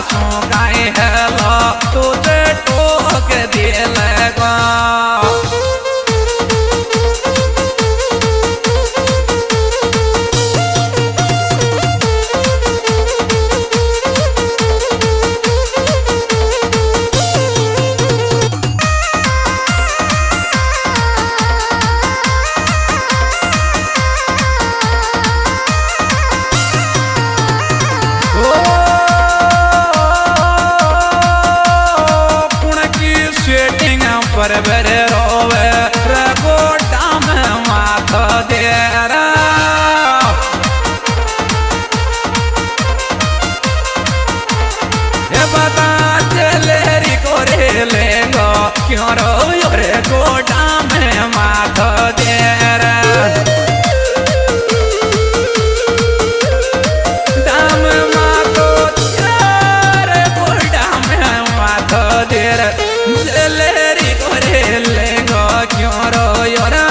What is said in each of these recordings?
आँसू गाए है ला तुझे टोक दिलेगा। बराबर रोवे रगोटा में माथा दे रा ये बता चले री को रे लेगा क्यों रोयो रगोटा में माथा दे रा दाम माथो यार बोटा में माथा दे रा चले लेगा क्यों रोयो रा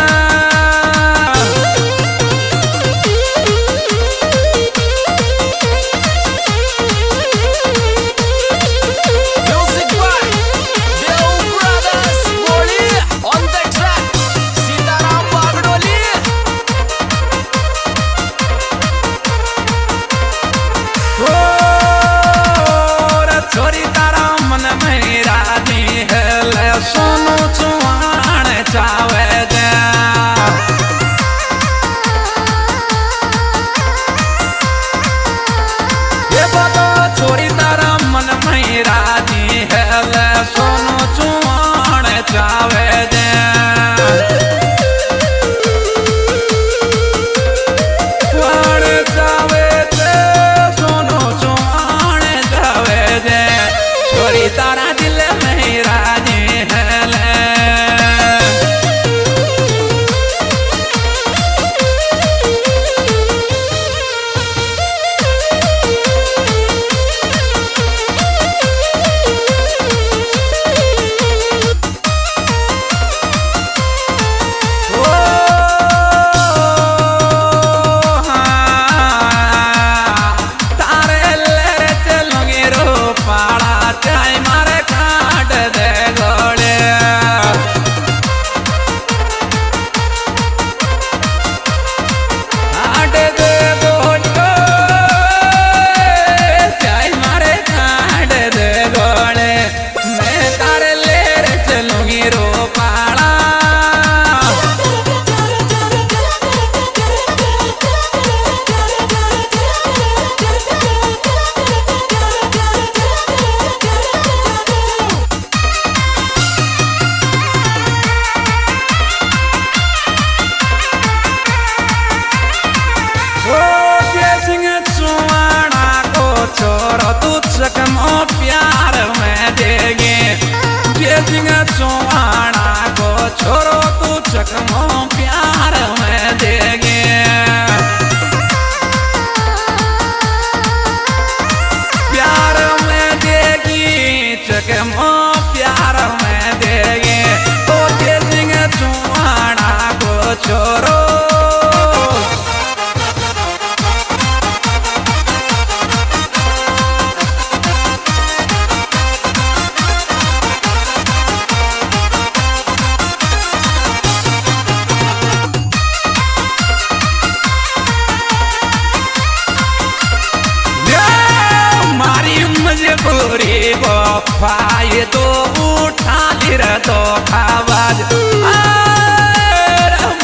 भाई तो उठा लिरा तो आवाज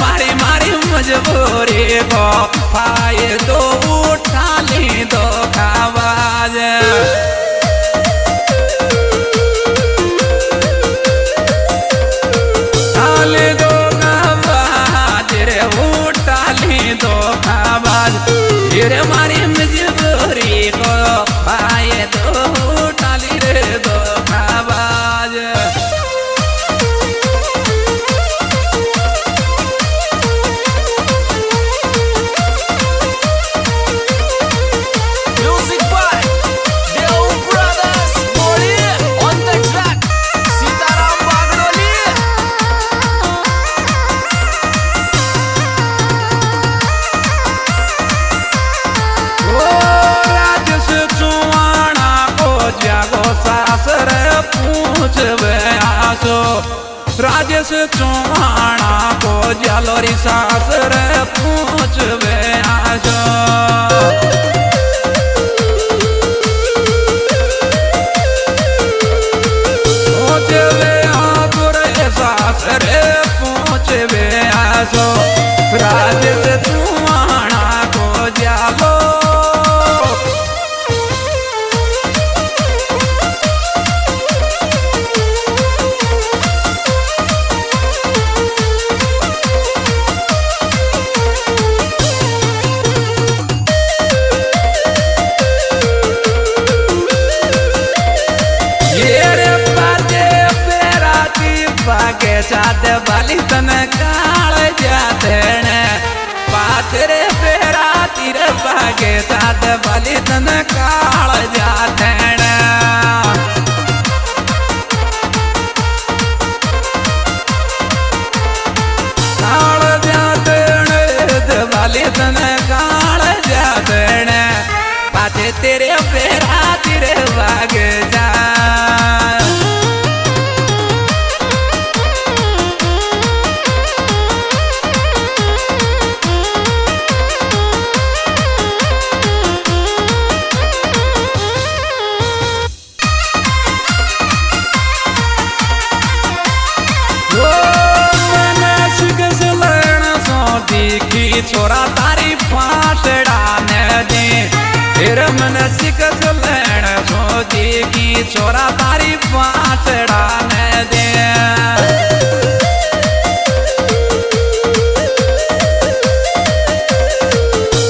मारी मारी मजबूरी को भाई तो उठा ली तो आवाज ली दो आवाज रे उठा ली तो आवाज रे मारी मजबूरी को भाई तो आसरे पूछबे आसो राजेश चौहान को जलोरी सासरे पूछबे आसो। जाते बाली तन काल जाते ने पाचरे फेरा तीरे भागे साथ बाली तन काल जाते ने काल जाते ने बाली तन काल जाते ने पाचे तेरे फेरा तीरे भागे जा छोरा तारी फासड़ा नदी तेरे मन सिकस लेना सोती की छोरा तारी फासड़ा नदी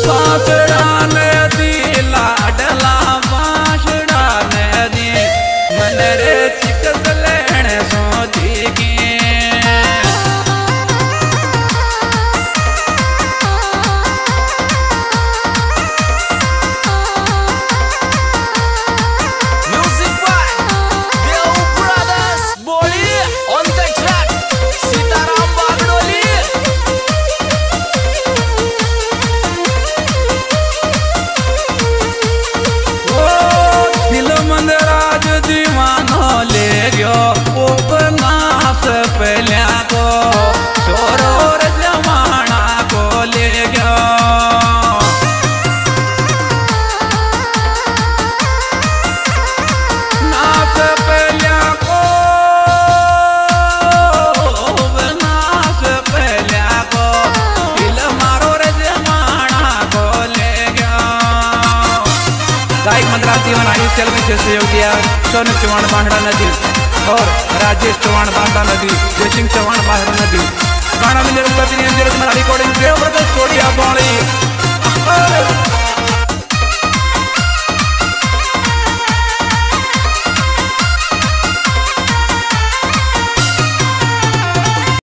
फासड़ा नदी लाडला फासड़ा नदी मन रे सिकस लेना सोती की सहयोग दिया सोनू चौहान बाहरा नदी और राजेश चौहान बाहरा नदी जय सिंह चौहान बाहरा नदी गाना में जरूरत रिकॉर्डिंग